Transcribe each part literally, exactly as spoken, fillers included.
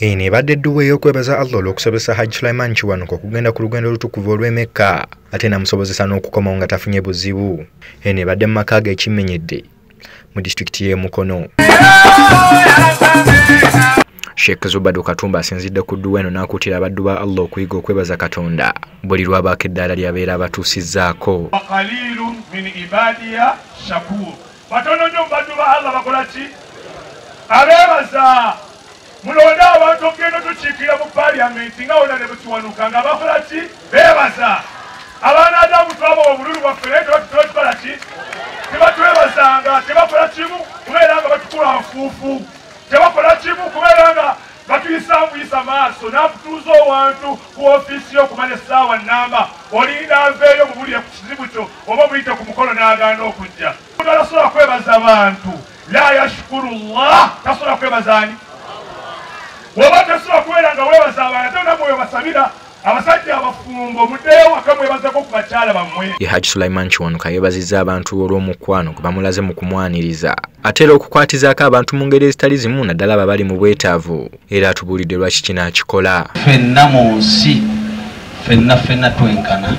Ene badde duwe okwebaza Allah lokusabisa Haji Sulaiman Kiwano kugenda ku lugendo olutukuvu olw'Emeka ate namusobozesa n'okukoma nga tafunye buzibu. Ene badde mu maka ge kimenyedde mu district ye Mukono. Sheikh Zubairu Katumba asinzidde ku dduweno n'akutira abaddu ba Allah okuyiga okwebaza Katonda buli lwabaako eddaala lyabeera abatuusizzaako. Qalilun min ibadiya shakur. Batono nnyo baddu ba Allah bakola ki? Abeebaza. Mulonda abantu okugenda tukiikirira mu paliamenti nga wonna ne bukiwanuka nga bakola ki? Beebaza. Abaana ab'omuntu abo obululu bwaffe leero tebakola ki? Tebatwebazanga, tebakola kimu kubeera nga batukula nfuufu. Tebakola kimu kubeera nga batuyisambuyisa maaso n'akutuuza owantu ku ofiisi y'okumanya essaawa nnamba. Olinda aveeyo mubulire ku kizibu kyo oba muyite ku mukono n'agaana okujja. Omuntu tasobola kwebaza abantu. La yashkuru Allah tasobola kwebazaani. Wabata sura kuwela nga webaza abantu na mwe basabira abasajja abafumbo mudeyo akamwebaza ko kubachala bamwe. Ye Haji Sulaiman Kiwano kayebazizza abantu olw'omukwano gwe bamulaze mu kumwaniriza atera okukwatizaako abantu mu ngeri ezitali zimu naddala abali mu bwetaavu era atubulidde lwaki kino akikola. Ffenna mu nsi ffenna ffenna twenkana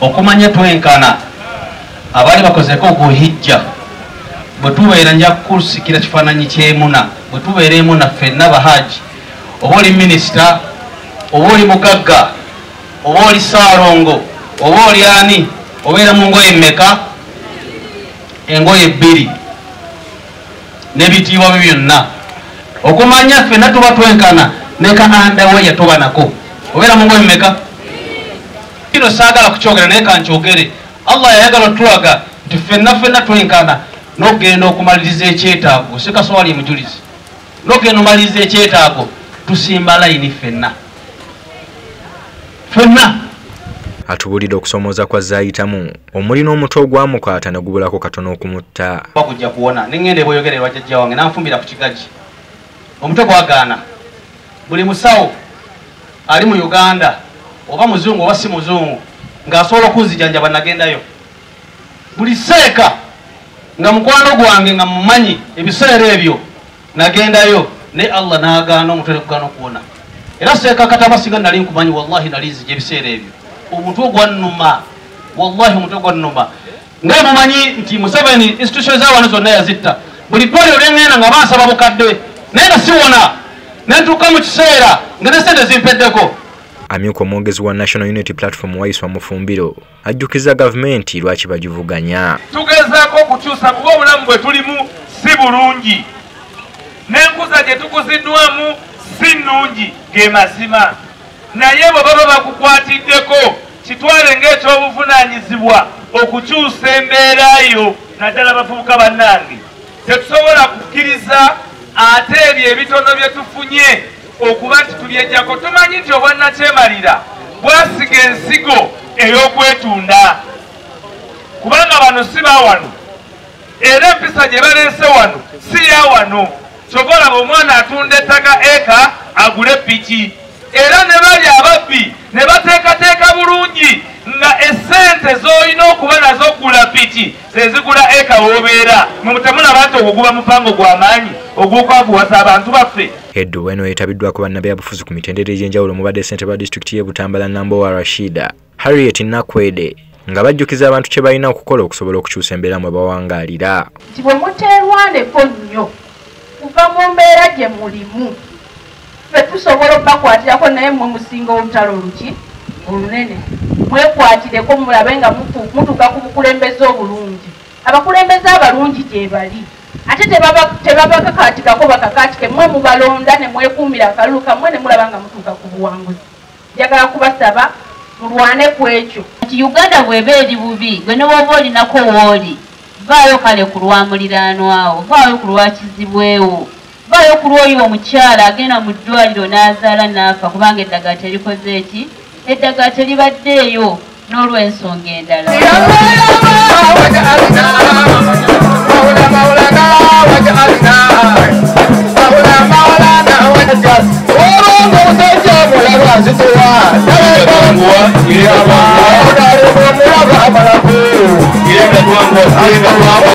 okumanya twenkana abali bakozeeko okuhijja batubeera nja kukusikira kifaananyi ky'emuna bwe tubeeremu naffe n'abahaji oba oli minisita oba oli mugagga oba oli saalongo oba oli ani obeera mu ngoye mmeka engoye bbiri n'ebitiibwa byo byonna okumanya ffenna tuba twenkana neka andaweya tuba nako obeera mu ngoye mmeka kino saagala kukyogera naye kankyogere Allah yayagala otulaga nti ffenna ffenna twenkana n'ogenda okumaliriza ekyetaago sikaswali mujulizi n'ogenda omaliriza ekyetaago tusimba layini ffenna ffenna. Atubulidde okusomooza kwa zaayitamu omulina omuto ogwamukwata ne gubulako katono okumutta bakujja kuwona neŋŋenda ebweyogerera wajjajja wange nanfumbira ku kigagi omuto gwagaana buli musawo ali mu Uganda oba muzungu oba si muzungu ng'asobola okunzijanjaba nagendayo buli seeka nga mukwano gwange nga mumanyi ebiseera ebyo nagendayo ne Allah n'agaana omutwe gugano kuwona era seeka kataba singa nali nkumanyi wallahi nalinzija ebiseera ebyo omutwe gwannuma wallahi omutwe gwannuma nga mumanyi nti Museveni institution za wano zonna yazitta buli ddwaliro lyeŋŋenda nga bansaba bukadde naye nga siwona ne ntuuka mu kiseera nga ne sente zimpeddeko. Amyuka omwogezi wa National Unity Platform Waiswa Mufumbiro ajjukiza gavumenti lwaki bagivuganya. Tugezaako okukyusa kuba obulamu bwe tulimu si bulungi n'enkuza gye tukuziddwamu si nnungi ge mazima naye bwe baba bakukwatiddeko kitwale ng'ekyobuvunaanyizibwa okukyusa embeera yo naddala bavubuka bannange tetusobola kukkiriza ate ebyo ebitono bye tufunye okubati tubyejjako tumanyi nti obwannakyemalira bwasiga ensigo ey'okwetunda kubanga bano si bawano era empisa gye baleese wano si ya wano kyokolaba omwana atunda ettaka eka agule piki era ne bali ababbi ne bateekateeka bulungi nga essente z'olina okuba nazo okugula piki zezigula eka woobeera mumutemunabantu okuguba mupango gw'amaanyi ogw'okwavuwasa abantu baffe. Edduweno etabiddwako bannabyabufuzi ku mitendera egy'enjawulo mubadde ssentebe wa disitulikiti y'e Butambala Nambowa Rashida Harriet Nakwede nga bajjukiza abantu kye balina okukola okusobola okukyusa embeera mwe bawangaalira nti bwe muteerwaneko nnyo kuva mu mbeera gye mulimu ffe tusobola obakwatirako naye mmwe musinga olutalo luki olunene mwekwatireko mulabe nga mutuuka ku bukulembeze obulungi abakulembeze abalungi gye bali ate tebabakakaatikako bakakaatike mwe mubalonda ne mwekuumira akalulu kamwe ne mulaba nga mutuuka ku buwanguzi njagala kubasaba mulwane ku ekyo nti Uganda bw'eba eri bubi gwe ne woba olinako wooli vaayo kale ku lwamuliraano awo vaayo ku lwakizibwewo vaayo ku lwoyo omukyala agenda mu ddwaliro n'azaala n'afa kubanga eddagala terikoze eki eddagala teribadde eyo n'olw'ensonga endala. I'm